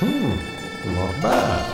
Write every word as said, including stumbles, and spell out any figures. Hmm, not bad.